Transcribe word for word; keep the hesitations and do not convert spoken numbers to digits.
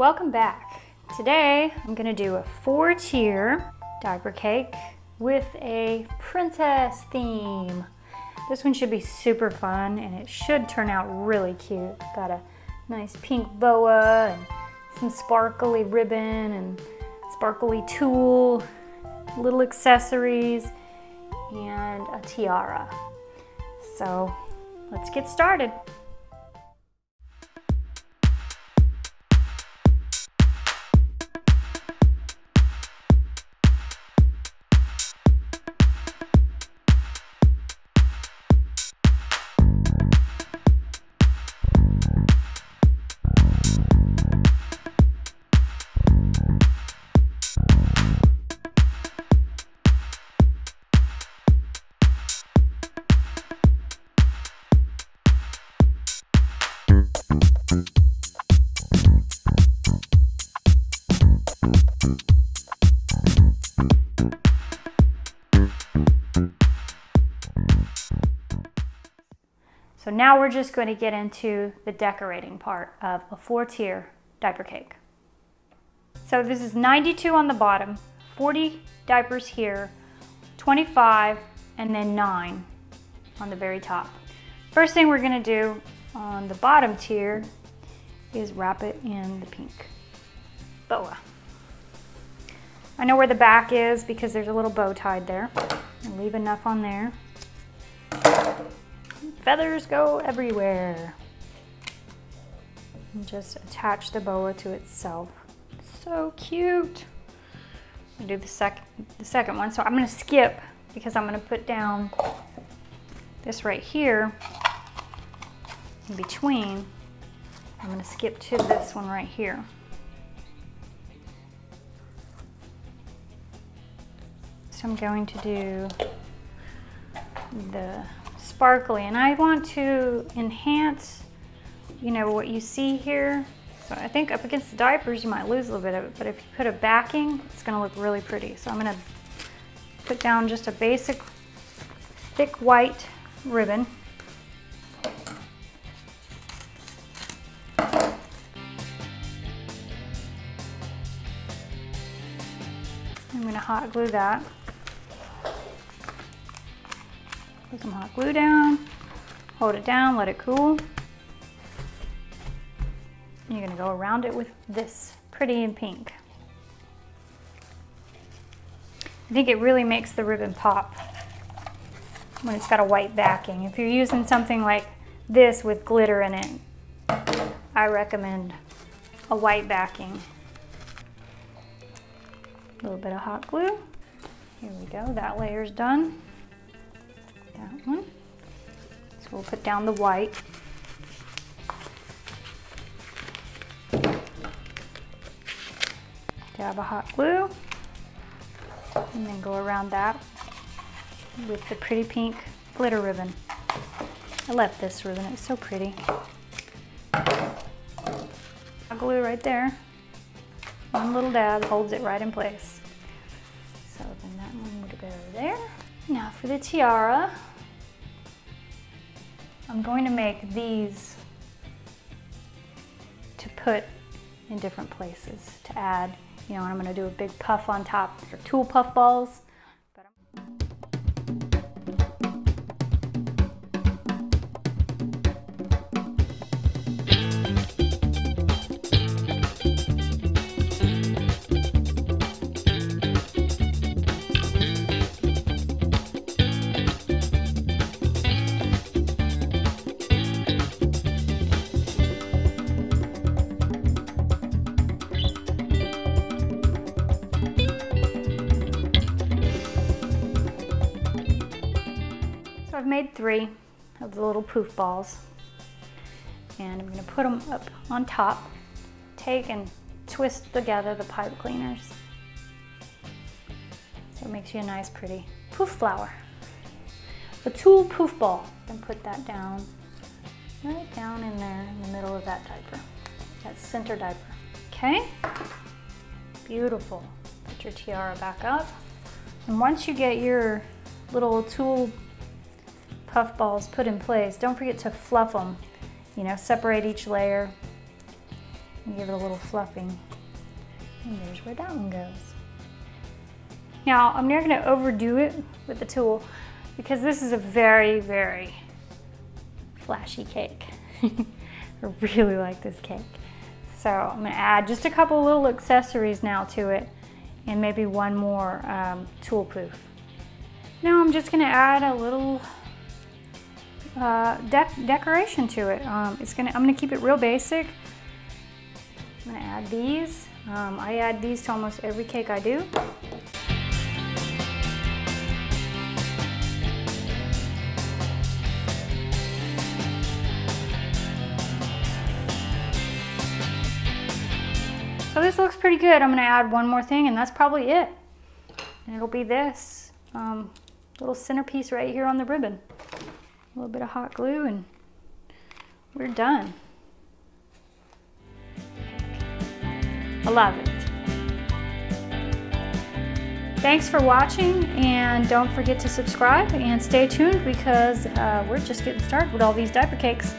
Welcome back. Today I'm gonna do a four-tier diaper cake with a princess theme. This one should be super fun and it should turn out really cute. Got a nice pink boa and some sparkly ribbon and sparkly tulle, little accessories, and a tiara. So let's get started. So now we're just going to get into the decorating part of a four-tier diaper cake. So this is ninety-two on the bottom, forty diapers here, twenty-five, and then nine on the very top. First thing we're going to do on the bottom tier is wrap it in the pink boa. I know where the back is because there's a little bow tied there. And leave enough on there. Feathers go everywhere. And just attach the boa to itself. So cute. I'll do the second the second one. So I'm going to skip because I'm going to put down this right here in between. I'm going to skip to this one right here. So I'm going to do the sparkly, and I want to enhance, you know, what you see here. So I think up against the diapers you might lose a little bit of it, but if you put a backing, it's going to look really pretty. So I'm going to put down just a basic thick white ribbon. I'm going to hot glue that. Put some hot glue down, hold it down, let it cool. And you're gonna go around it with this pretty and pink. I think it really makes the ribbon pop when it's got a white backing. If you're using something like this with glitter in it, I recommend a white backing. A little bit of hot glue. Here we go, that layer's done. That one. So we'll put down the white. Dab a hot glue and then go around that with the pretty pink glitter ribbon. I love this ribbon, it's so pretty. Hot glue right there. One little dab holds it right in place. So then that one would go there. Now for the tiara, I'm going to make these to put in different places to add, you know, and I'm going to do a big puff on top for tulle puff balls. I've made three of the little poof balls and I'm going to put them up on top, take and twist together the pipe cleaners so it makes you a nice pretty poof flower. A tulle poof ball, and put that down right down in there in the middle of that diaper, that center diaper. Okay, beautiful. Put your tiara back up, and once you get your little tulle puff balls put in place, don't forget to fluff them, you know, separate each layer and give it a little fluffing. And there's where that one goes. Now, I'm not going to overdo it with the tool because this is a very, very flashy cake. I really like this cake. So I'm going to add just a couple little accessories now to it and maybe one more um, tool poof. Now I'm just going to add a little uh, de- decoration to it. Um, it's gonna, I'm going to keep it real basic. I'm going to add these. Um, I add these to almost every cake I do. So this looks pretty good. I'm going to add one more thing and that's probably it. And it'll be this um, little centerpiece right here on the ribbon. A little bit of hot glue and we're done. I love it. Thanks for watching and don't forget to subscribe and stay tuned because uh, we're just getting started with all these diaper cakes.